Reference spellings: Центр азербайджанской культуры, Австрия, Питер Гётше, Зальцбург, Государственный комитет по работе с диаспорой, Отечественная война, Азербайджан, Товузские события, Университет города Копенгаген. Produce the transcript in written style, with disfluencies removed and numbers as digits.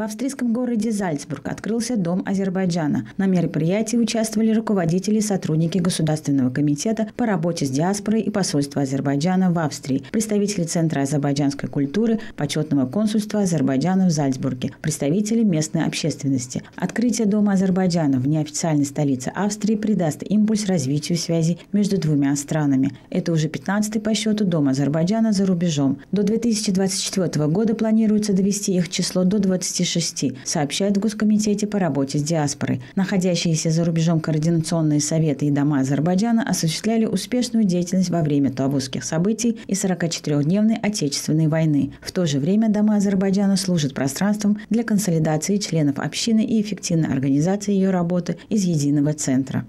В австрийском городе Зальцбург открылся Дом Азербайджана. На мероприятии участвовали руководители и сотрудники Государственного комитета по работе с диаспорой и посольства Азербайджана в Австрии, представители Центра азербайджанской культуры, почетного консульства Азербайджана в Зальцбурге, представители местной общественности. Открытие Дома Азербайджана в неофициальной столице Австрии придаст импульс развитию связей между двумя странами. Это уже 15-й по счету Дом Азербайджана за рубежом. До 2024 года планируется довести их число до 26, сообщает в Госкомитете по работе с диаспорой. Находящиеся за рубежом координационные советы и дома Азербайджана осуществляли успешную деятельность во время Товузских событий и 44-дневной Отечественной войны. В то же время дома Азербайджана служат пространством для консолидации членов общины и эффективной организации ее работы из единого центра.